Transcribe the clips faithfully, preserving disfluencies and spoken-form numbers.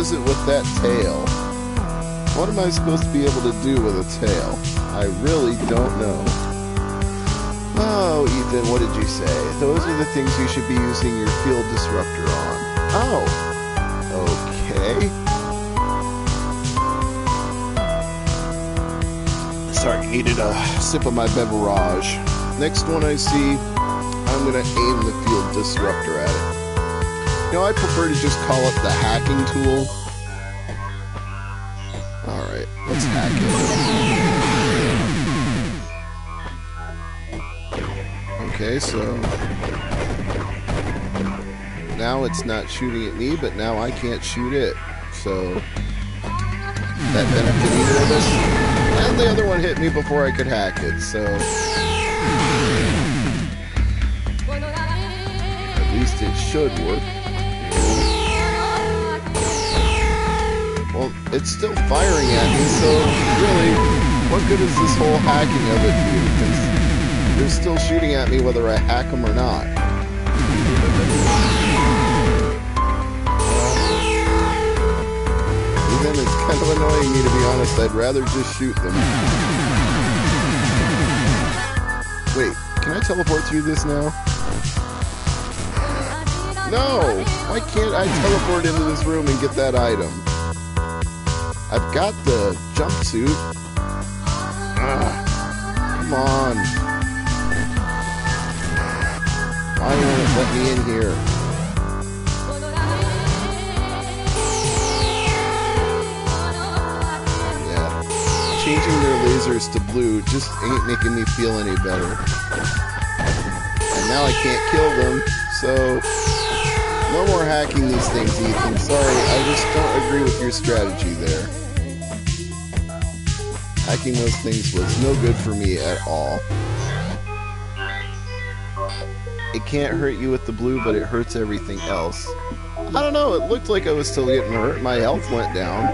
is it with that tail? What am I supposed to be able to do with a tail? I really don't know. Oh, Ethan, what did you say? Those are the things you should be using your field disruptor on. Oh. Okay. Sorry, needed a sip of my beverage. Next one I see, I'm going to aim the field disruptor at it. No, I prefer to just call it the hacking tool. Alright, let's hack it. Okay, so... now it's not shooting at me, but now I can't shoot it. So... that benefit either of this. And the other one hit me before I could hack it, so... at least it should work. Well, it's still firing at me, so really, what good is this whole hacking of it do? Because they're still shooting at me whether I hack them or not. Even it's kind of annoying me, to be honest. I'd rather just shoot them. Wait, can I teleport through this now? No! Why can't I teleport into this room and get that item? I've got the jumpsuit. Ugh. Come on. Why won't it let me in here? Yeah. Changing their lasers to blue just ain't making me feel any better. And now I can't kill them, so... no more hacking these things, Ethan. Sorry, I just don't agree with your strategy there. Hacking those things was no good for me at all. It can't hurt you with the blue, but it hurts everything else. I don't know, it looked like I was still getting hurt. My health went down.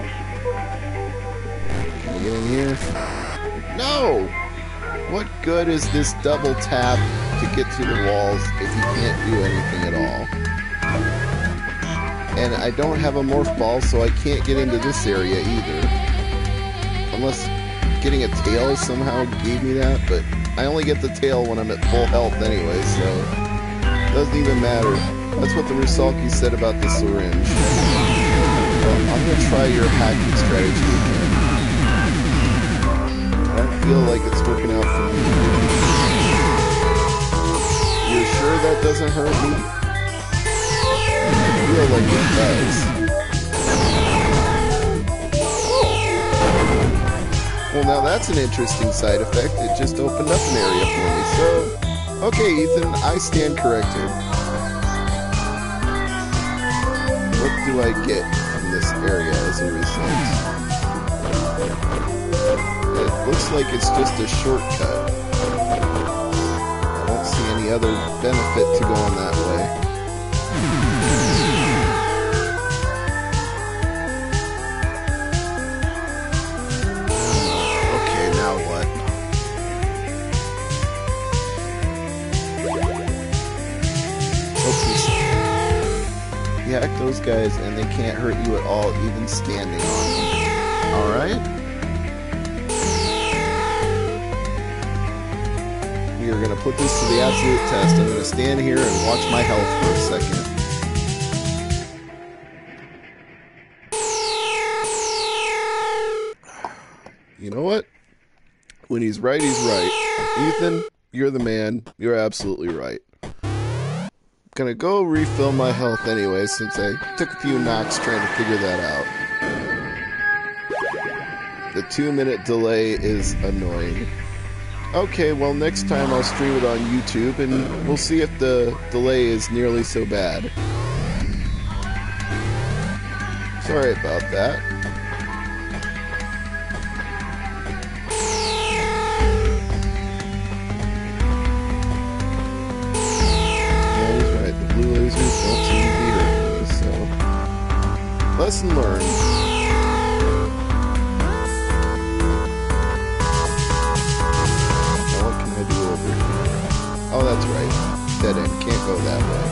Can I get in here? No! What good is this double tap to get through the walls if you can't do anything at all? And I don't have a morph ball, so I can't get into this area either. Unless getting a tail somehow gave me that, but I only get the tail when I'm at full health anyway, so it doesn't even matter. That's what the Rusalki said about the syringe. Well, I'm going to try your hacking strategy again. I don't feel like it's working out for me. You're sure that doesn't hurt me? Like it does. Well, now that's an interesting side effect. It just opened up an area for me. So, okay, Ethan, I stand corrected. What do I get from this area as a result? It looks like it's just a shortcut. I don't see any other benefit to going that way. You hack those guys and they can't hurt you at all, even standing on them. Alright? We are going to put this to the absolute test. I'm going to stand here and watch my health for a second. You know what? When he's right, he's right. Ethan, you're the man. You're absolutely right. Gonna go refill my health anyway, since I took a few knocks trying to figure that out. The two minute delay is annoying. Okay, well next time I'll stream it on YouTube and we'll see if the delay is nearly so bad. Sorry about that. Lesson learned. What can I do over here? Oh, that's right. Dead end. Can't go that way.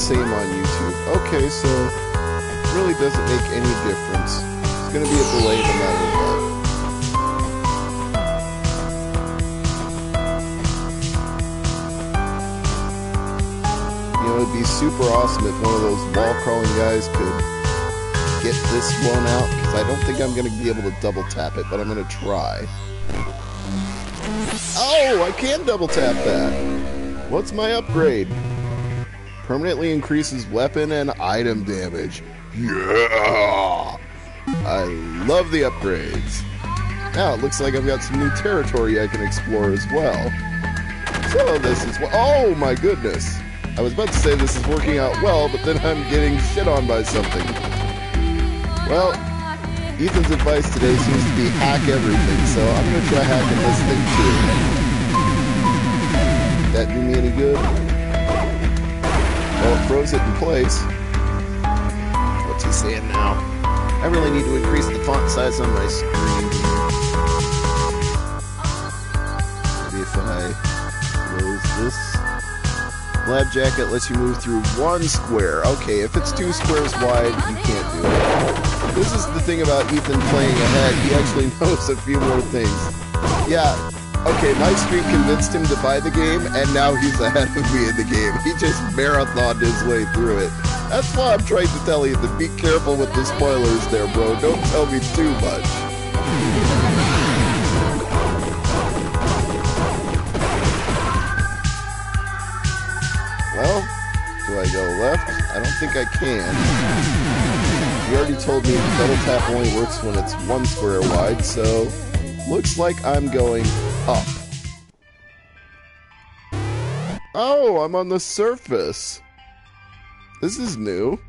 same on YouTube. Okay, so it really doesn't make any difference. It's going to be a delay no matter what. You know, it'd be super awesome if one of those wall-crawling guys could get this one out, because I don't think I'm going to be able to double-tap it, but I'm going to try. Oh, I can double-tap that! What's my upgrade? Permanently increases weapon and item damage. Yeah! I love the upgrades. Now it looks like I've got some new territory I can explore as well. So this is... Oh my goodness! I was about to say this is working out well, but then I'm getting shit on by something. Well, Ethan's advice today seems to be hack everything, so I'm going to try hacking this thing too. That do me any good? Well, it froze it in place. What's he saying now? I really need to increase the font size on my screen. Maybe if I close this. Lab Jacket lets you move through one square. Okay, if it's two squares wide, you can't do it. This is the thing about Ethan playing ahead. He actually knows a few more things. Yeah. Okay, my stream convinced him to buy the game, and now he's ahead of me in the game. He just marathoned his way through it. That's why I'm trying to tell you to be careful with the spoilers there, bro. Don't tell me too much. Well, do I go left? I don't think I can. You already told me the double tap only works when it's one square wide, so looks like I'm going up. Oh, I'm on the surface. This is new.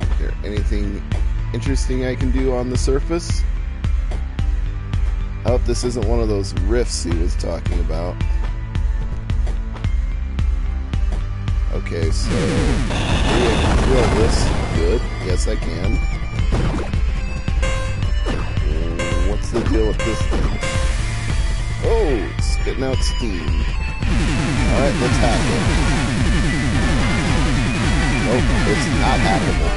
Is there anything interesting I can do on the surface? I hope this isn't one of those rifts he was talking about. Okay, so yeah, drill this. Good. Yes, I can. And what's the deal with this thing? Oh, spitting out steam. Alright, let's hack it. Nope, it's not hackable.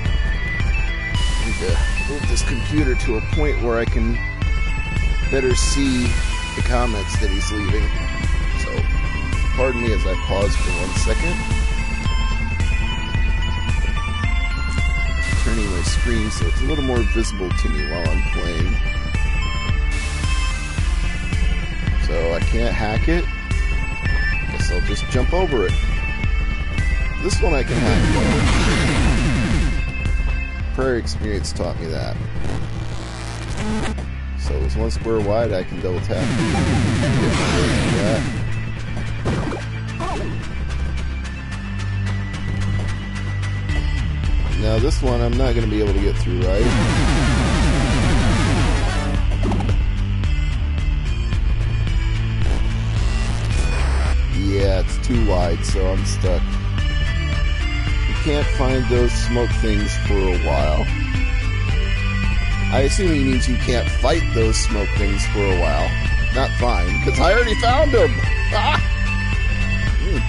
Uh, need to move this computer to a point where I can better see the comments that he's leaving. So, pardon me as I pause for one second. Turning my screen so it's a little more visible to me while I'm playing. So I can't hack it. Guess I'll just jump over it. This one I can hack. Prior experience taught me that. So it's one square wide, I can double tap. Now this one I'm not going to be able to get through, right? Yeah, it's too wide, so I'm stuck. You can't find those smoke things for a while. I assume he means you can't fight those smoke things for a while. Not fine, because I already found them! Ah! Mm.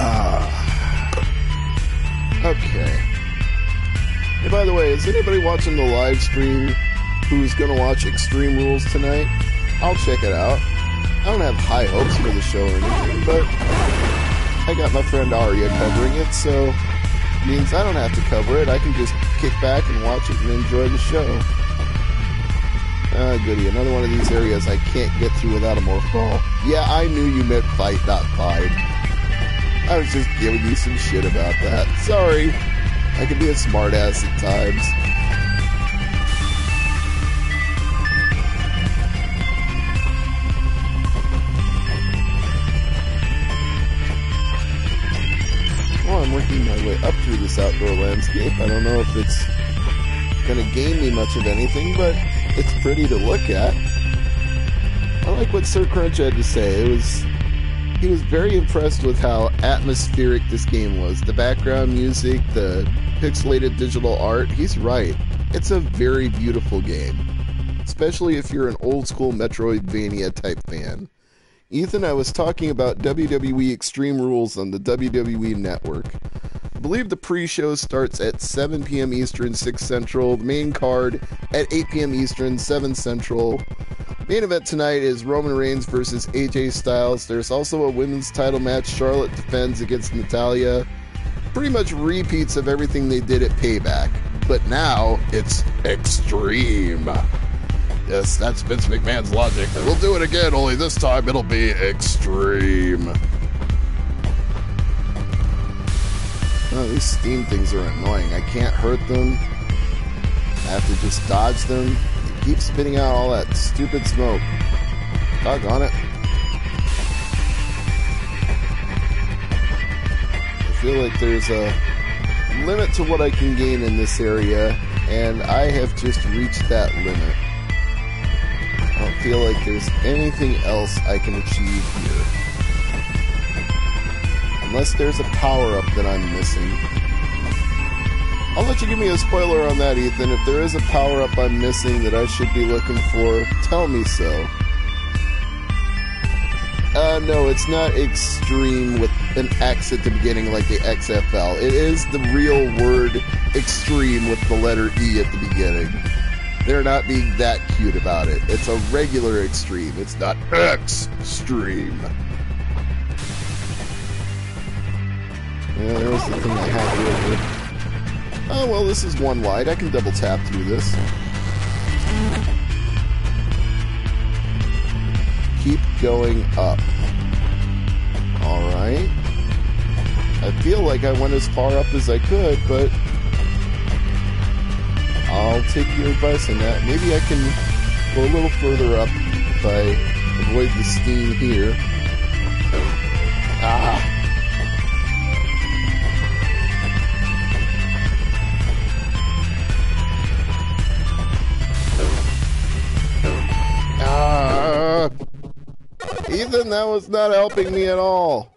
Ah. Okay. Hey, by the way, is anybody watching the live stream who's going to watch Extreme Rules tonight? I'll check it out. I don't have high hopes for the show or anything, but I got my friend Arya covering it, so means I don't have to cover it. I can just kick back and watch it and enjoy the show. Ah, goody. Another one of these areas I can't get through without a morph ball. Yeah, I knew you meant fight, not fight. I was just giving you some shit about that. Sorry. I can be a smartass at times. Working my way up through this outdoor landscape. I don't know if it's gonna gain me much of anything, but it's pretty to look at. I like what Sir Crunch had to say. It was he was very impressed with how atmospheric this game was. The background music, the pixelated digital art, he's right. It's a very beautiful game, especially if you're an old-school Metroidvania type fan. Ethan, I was talking about W W E Extreme Rules on the W W E Network. I believe the pre-show starts at seven p.m. Eastern, six Central. The main card at eight p.m. Eastern, seven Central. Main event tonight is Roman Reigns versus A J Styles. There's also a women's title match. Charlotte defends against Natalya. Pretty much repeats of everything they did at Payback, but now it's Extreme. Yes, that's Vince McMahon's logic. We'll do it again, only this time it'll be Extreme. Oh, these Steam things are annoying. I can't hurt them. I have to just dodge them. They keep spitting out all that stupid smoke. Doggone it. I feel like there's a limit to what I can gain in this area, and I have just reached that limit. I don't feel like there's anything else I can achieve here. Unless there's a power-up that I'm missing. I'll let you give me a spoiler on that, Ethan. If there is a power-up I'm missing that I should be looking for, tell me so. Uh, no, it's not Extreme with an X at the beginning like the X F L. It is the real word Extreme with the letter E at the beginning. They're not being that cute about it. It's a regular Extreme. It's not Xtreme. Yeah, there's the thing I have here. Oh, well, this is one light. I can double tap through this. Keep going up. Alright. I feel like I went as far up as I could, but I'll take your advice on that. Maybe I can go a little further up if I avoid the steam here. Ah! Ah! Ethan, that was not helping me at all.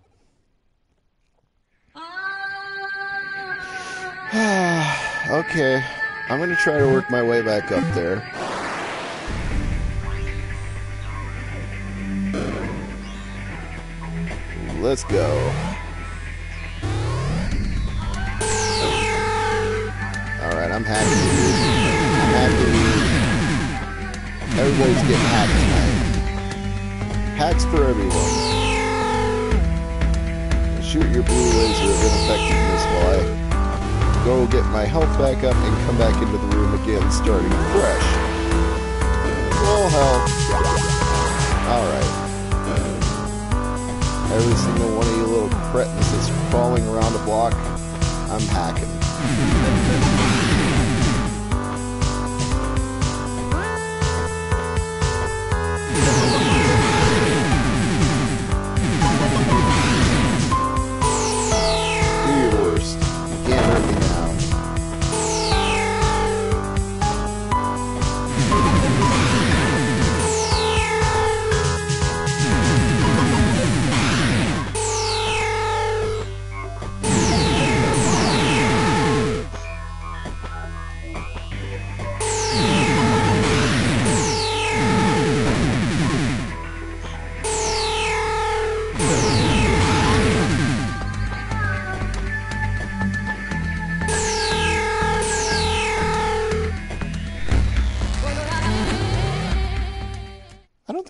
Okay. I'm going to try to work my way back up there. Let's go. Alright, I'm happy. I'm happy. Everybody's getting hacked tonight. Hacks for everyone. Shoot your blue laser of ineffectiveness while I go get my health back up and come back into the room again, starting fresh. Full health. Alright. Every single one of you little cretins is crawling around a block. I'm hacking.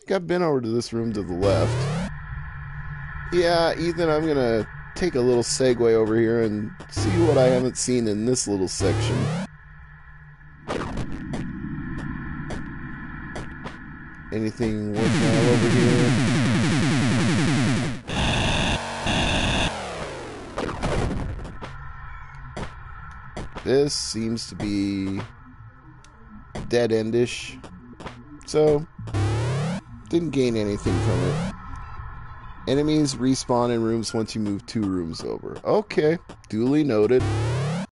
I've been over to this room to the left. Yeah, Ethan, I'm gonna take a little segue over here and see what I haven't seen in this little section. Anything worthwhile over here? This seems to be dead-endish. So didn't gain anything from it. Enemies respawn in rooms once you move two rooms over. Okay, duly noted.